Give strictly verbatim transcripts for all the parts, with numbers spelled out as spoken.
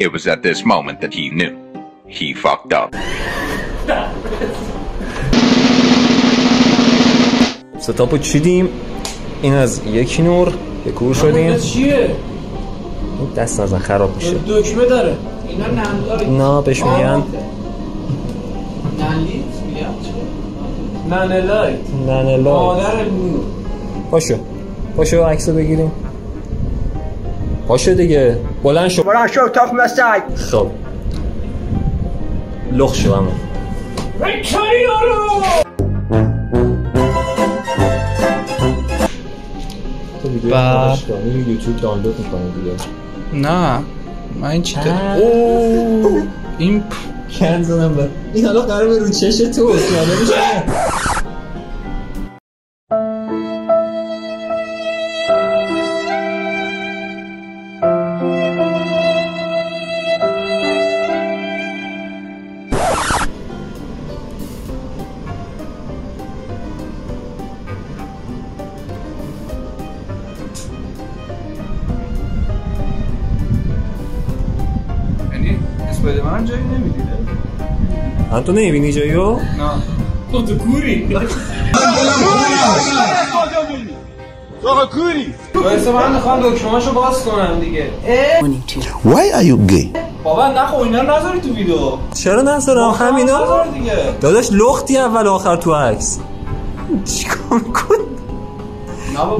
It was at this moment that he knew. He fucked up. ستاپو چیدیم، این از یک نور به کور شدیم. این دست نزن خراب میشه. دکمه داره. اینا بهش میگن نانلایت. نانلایت. مادر نور. پاشو. پاشو عکسو بگیریم. پاشو دیگه. بلند شو. بلند شو تاخ مسک. خب. لخ شو همون. با یوتیوب دانلود می‌کنی دیگه؟ نه. من این چی دارم؟ اوه. این کن زدم به این حالا قرار به رو چش تو اصلا نمیشه. من جایی نمیدیده انتو نمیبینی جایی رو؟ نه تو تو کوری تو کوری بایسته من میخوام دکمه‌اشو باز کنم دیگه Why are you gay? بابا نخو اینا رو نذاری تو ویدیو چرا نذارم همینا؟ داداش لختی اول آخر تو عکس چیکار کن؟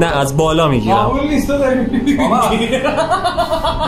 نه از بالا میگیرم معمول نیست تو داری میگیرم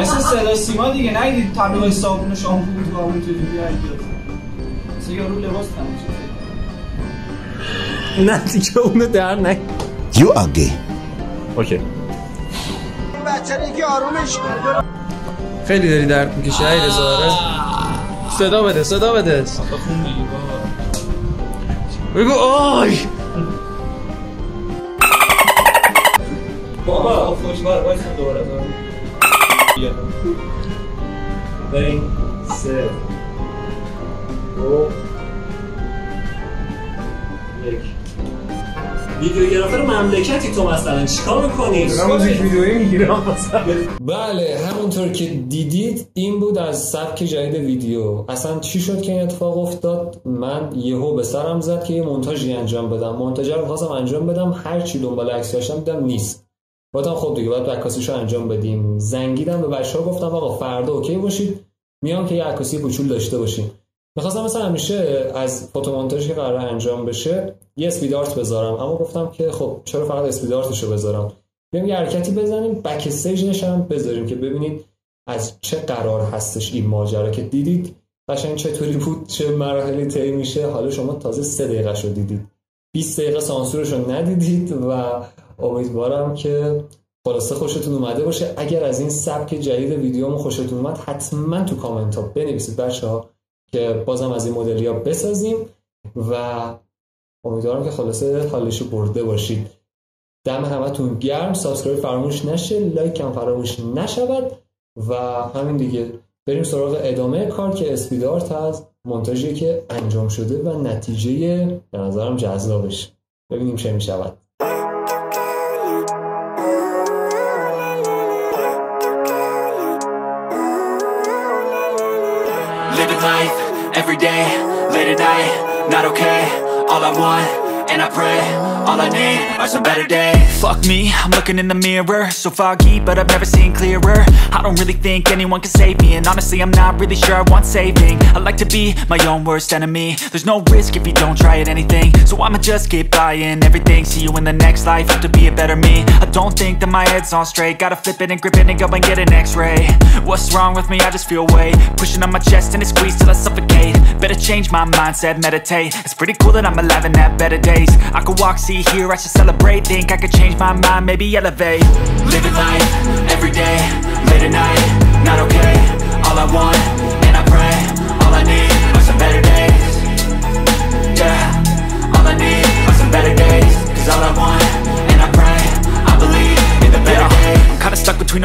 مثل صدا سیما دیگه نگیدید تبلیغ صابون و شامپو بود با اون تو دیگه مثل یارو لباس تنم نه دیگه اونو در نگید You are gay اوکی اون بچه دیگه آرومش خیلی داری درد میکشه ای رزاره صدا بده صدا بده بگو آی بابا خوشوار باید دوباره بین سه دو یک ویدیوگرافر مملکتی تو مثلا چیکار میکنی؟ من موزیک ویدیویی میگیرم مثلا بله همونطور که دیدید این بود از سبک جدید ویدیو اصلا چی شد که این اتفاق افتاد من یهو به سرم زد که یه مونتاژی انجام بدم مونتاژ رو خواستم انجام بدم هر چی دنبال عکس داشتم دیدم نیست گفتم خب دیگه باید عکاسیشو انجام بدیم زنگیدم به بچه‌ها گفتم آقا فردا اوکی باشید میام که یه عکاسی کوچول داشته باشیم می‌خواستم مثلا همیشه از فتومونتاژ که قراره انجام بشه یه اسپید آرت بذارم اما گفتم که خب چرا فقط اسپید آرتشو بذارم بیام یه حرکتی بزنیم بک استیجش هم بذاریم که ببینید از چه قرار هستش این ماجرا که دیدید قشنگ چطوری بود چه مراحلی طی میشه حالا شما تازه سه دقیقه شو دیدید بیست دقیقه سانسورش رو ندیدید و امیدوارم که خلاصه خوشتون اومده باشه اگر از این سبک جدید ویدیوم خوشتون اومد حتما تو کامنت ها بنویسید بچه‌ها که بازم از این مدلیا بسازیم و امیدوارم که خلاصه حالشو برده باشید دم همتون گرم سابسکرایب فراموش نشه لایک هم فراموش نشود و همین دیگه بریم سراغ ادامه کار که اسپید آرت از مونتاژی که انجام شده و نتیجه به نظرم جذابش ببینیم چه میشود Every day, late at night, not okay All I want, and I pray All I need, are some better days Fuck me, I'm looking in the mirror So foggy, but I've never seen clearer I don't really think anyone can save me And honestly, I'm not really sure I want saving I like to be my own worst enemy There's no risk if you don't try at anything So I'ma just get buying everything See you in the next life, have to be a better me I don't think that my head's on straight Gotta flip it and grip it and go and get an x-ray What's wrong with me? I just feel weight Pushing on my chest and it squeezed till I suffocate Better change my mindset, meditate It's pretty cool that I'm alive and have better days I could walk, see, hear, I should celebrate Think I could change my mind, maybe elevate Living life, everyday, late at night Not okay, all I want, and I pray All I need are some better days Yeah, all I need are some better days Cause all I want, and I pray I believe in the better days I'm kinda stuck between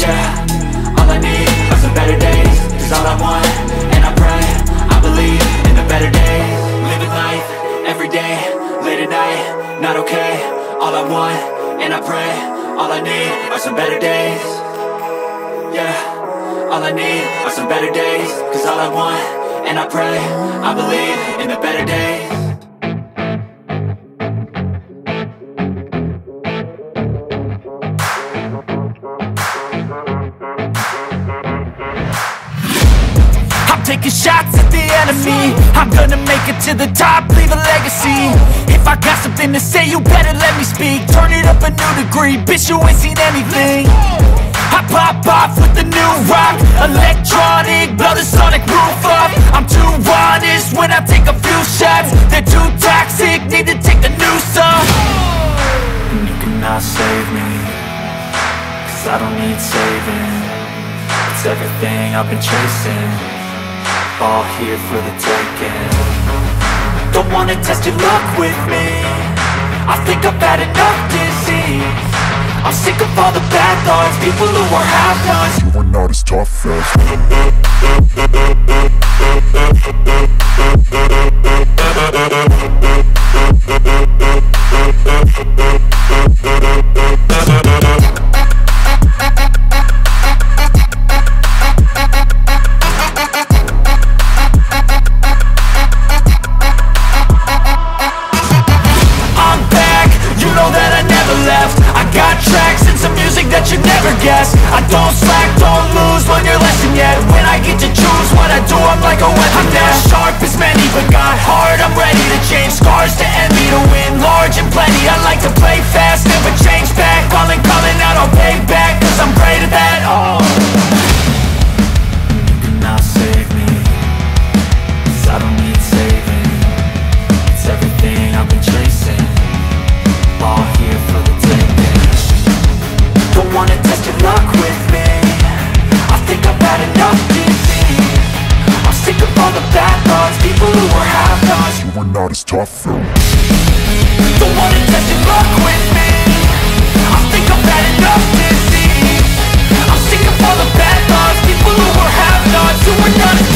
Yeah, all I need are some better days. Cause all I want, and I pray, I believe in the better days. Living life, everyday, late at night, not okay. All I want, and I pray, all I need are some better days. Yeah, all I need are some better days. Cause all I want, and I pray, I believe in the better days. Taking shots at the enemy. I'm gonna make it to the top, leave a legacy. If I got something to say, you better let me speak. Turn it up a new degree, bitch, you ain't seen anything. I pop off with the new rock, electronic, blow the sonic roof up. I'm too honest when I take a few shots. They're too toxic, need to take the new song. And you cannot save me, cause I don't need saving. It's everything I've been chasing, all here for the taking. Don't wanna test your luck with me, I think I've had enough disease. I'm sick of all the bad thoughts, people who are half-nots. You are not as tough as I'm sick of all the bad thoughts, people who are half-nots, who are not.